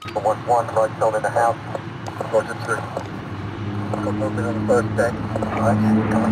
1-1, right shoulder in the house. Roger, 3. Come open on the first deck. Right, come on.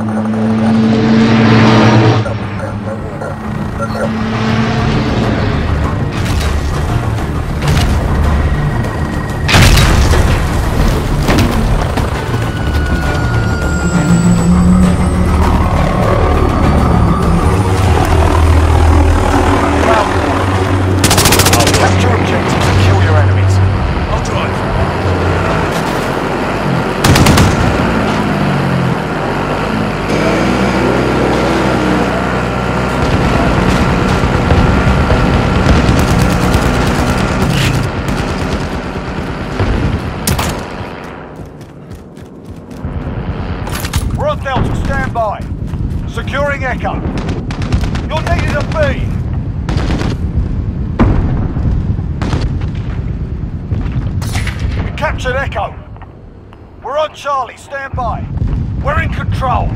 Securing Echo. You're needed at B. We captured Echo. We're on Charlie. Stand by. We're in control.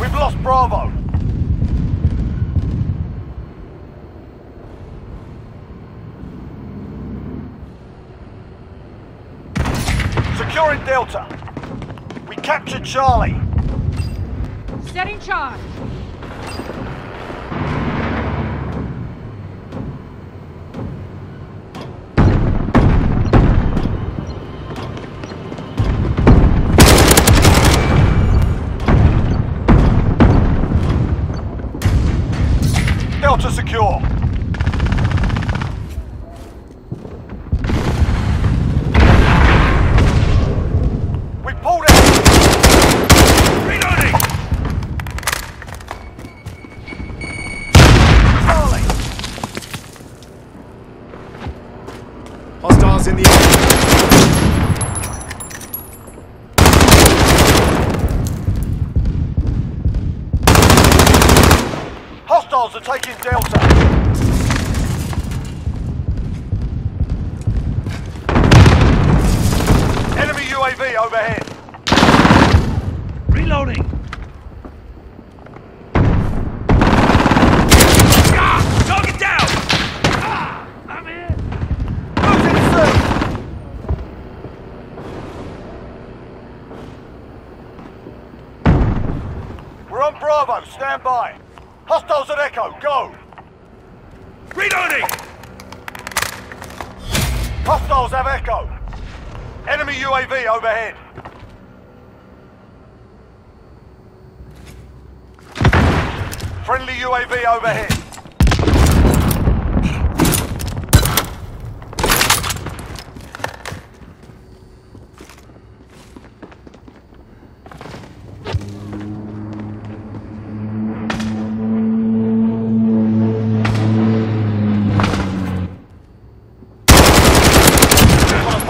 We've lost Bravo. Securing Delta. We captured Charlie. Setting charge. Delta secure. Hostiles in the air. Hostiles are taking Delta. Enemy UAV overhead. Reloading. Bravo, stand by. Hostiles at Echo, go! Reloading! Hostiles have Echo. Enemy UAV overhead. Friendly UAV overhead.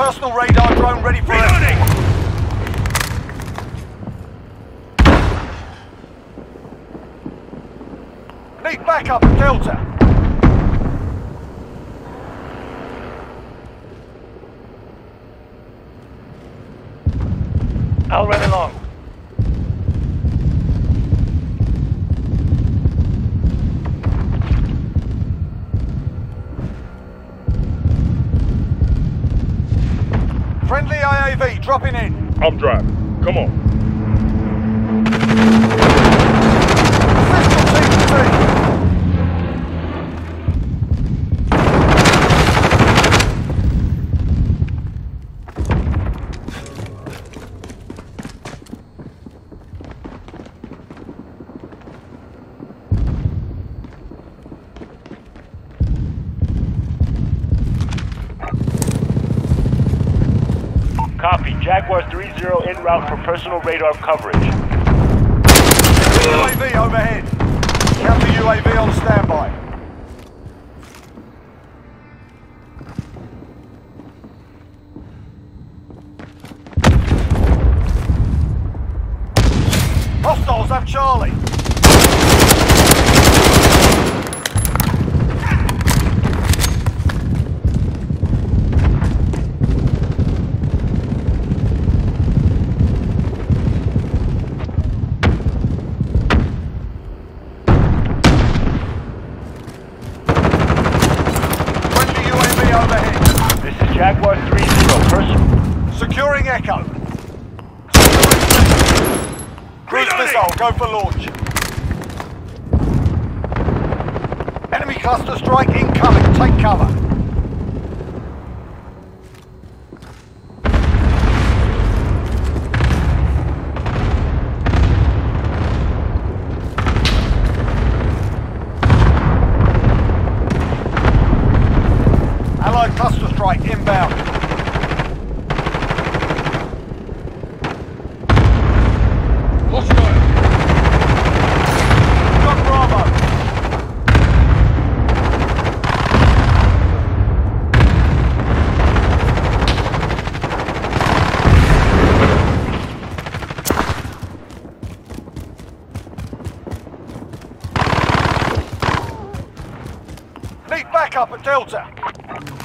Personal radar drone ready for reloading. Need backup at Delta. I'll run along. Friendly IAV dropping in. I'm driving. Come on. Copy. Jaguar 3-0 en route for personal radar coverage. UAV overhead. Counter UAV on standby. Hostiles have Charlie. Echo. Cruise missile, go for launch. Enemy cluster strike incoming, take cover. Allied cluster strike inbound. Up at Delta.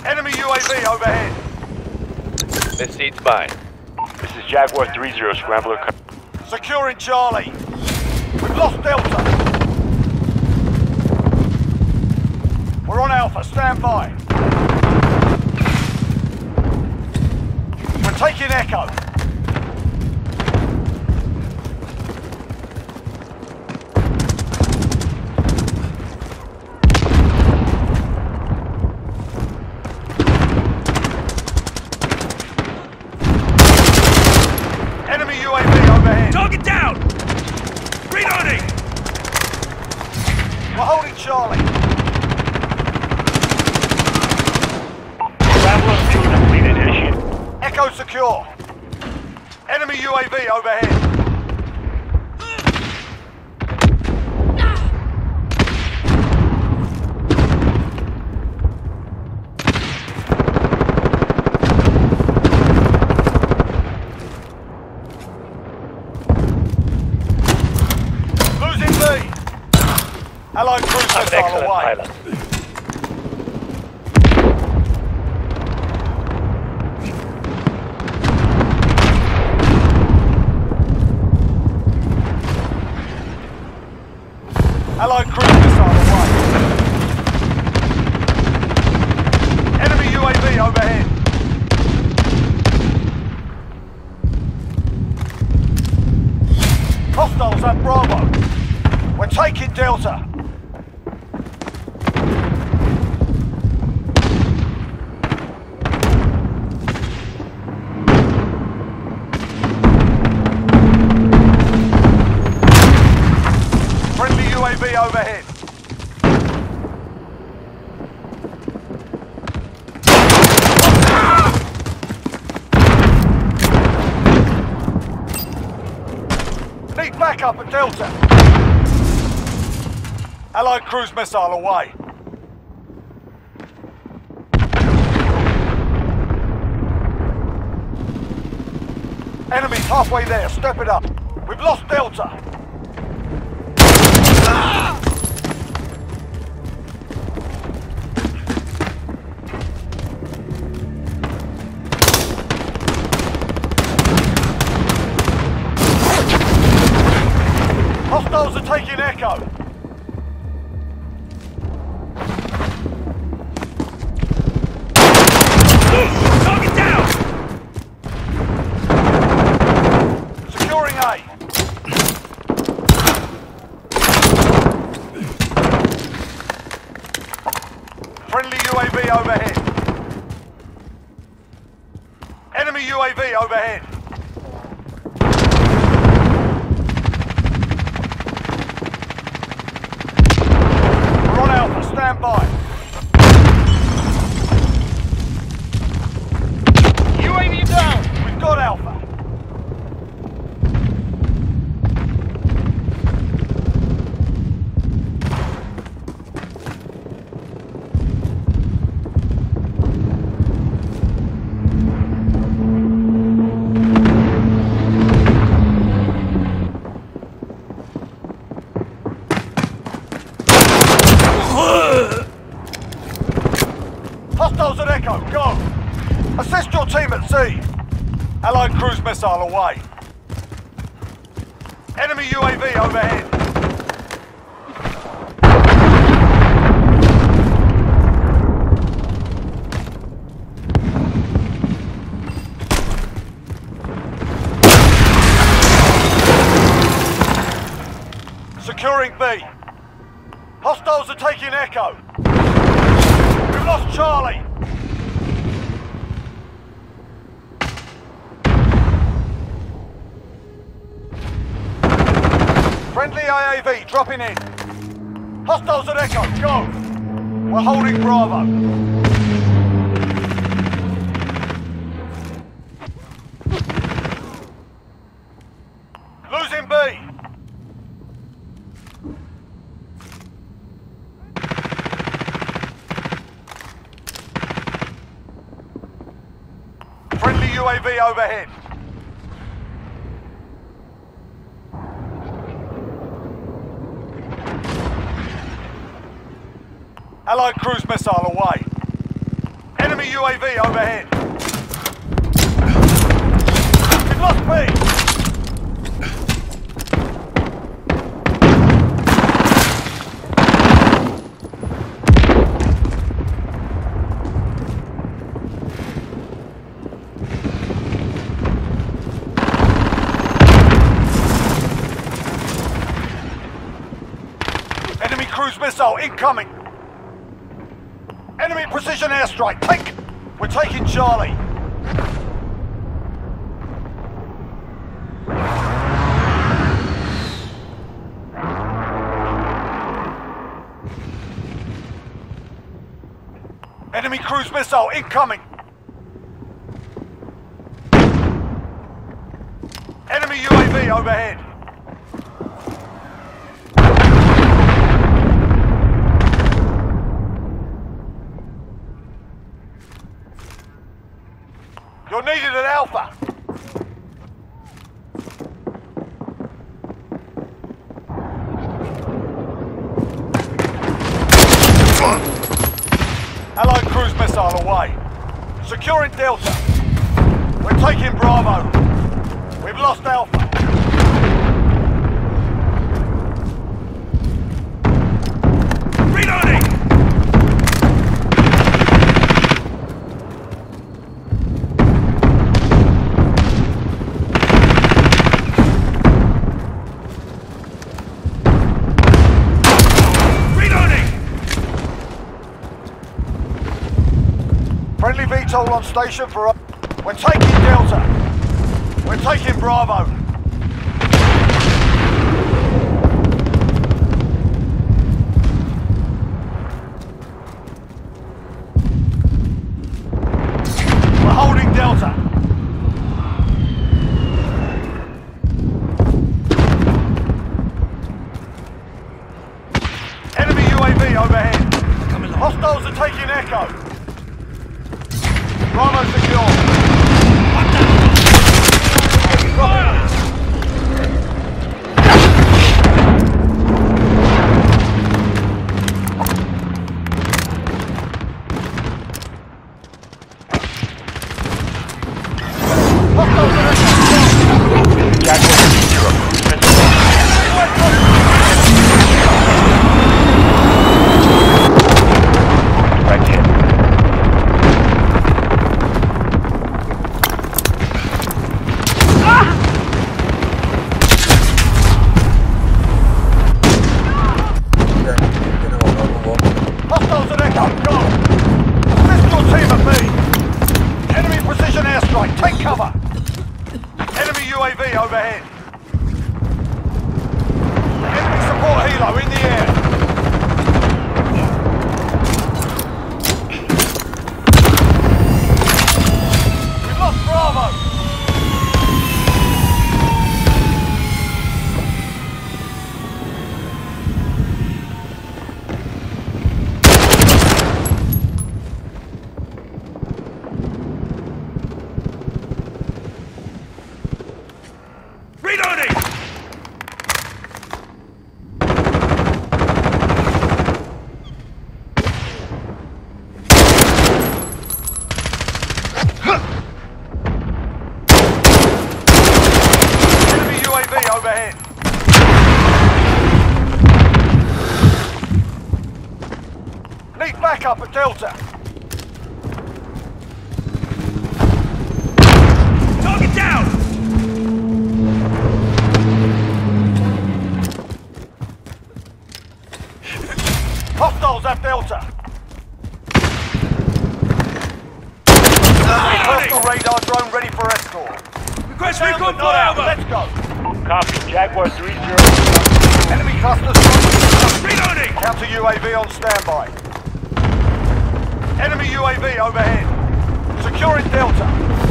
Enemy UAV overhead. This seat's by. This is Jaguar 3-0, Scrambler. Securing Charlie. We've lost Delta. We're on Alpha, stand by. We're taking Echo. Charlie. Traveler 2 completed issue. Echo secure. Enemy UAV overhead. Losing B. Allied cruise missile away. Pilot. Allied cruise missile away. Enemy UAV overhead. Hostiles at Bravo. We're taking Delta. UAV overhead. Need backup at Delta. Allied cruise missile away. Enemy's halfway there, step it up. We've lost Delta. Hostiles are taking Echo. Target down. Securing A. Friendly UAV overhead. Enemy UAV overhead. Stand by. UAV down. We've got Alpha. Hostiles at Echo, go! Assist your team at sea! Allied cruise missile away. Enemy UAV overhead. Hostiles are taking Echo. We've lost Charlie. Friendly IAV dropping in. Hostiles at Echo, go. We're holding Bravo. UAV overhead. Allied cruise missile away. Enemy UAV overhead. We've lost B. Missile incoming. Enemy precision airstrike. Pink. We're taking Charlie. Enemy cruise missile incoming. Enemy UAV overhead. You're needed at Alpha. Allied cruise missile away. Securing Delta. We're taking Bravo. We've lost Alpha. Friendly VTOL on station for... We're taking Delta. We're taking Bravo. We're holding Delta. Enemy UAV overhead. Hostiles are taking Echo. Bravo secure. Fire! Overhead. Enemy support helo in the air. We've lost Bravo. Up at Delta. Target down! Hostiles at Delta. Personal radar drone ready for escort. Request recon for over. Let's go. Copy. Jaguar 30. Enemy clusters. Reloading. Counter UAV on standby. Enemy UAV overhead. Securing Delta.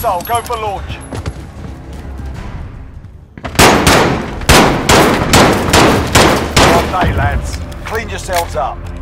I'll come along. Cruise missile, go for launch. Well done, lads. Clean yourselves up.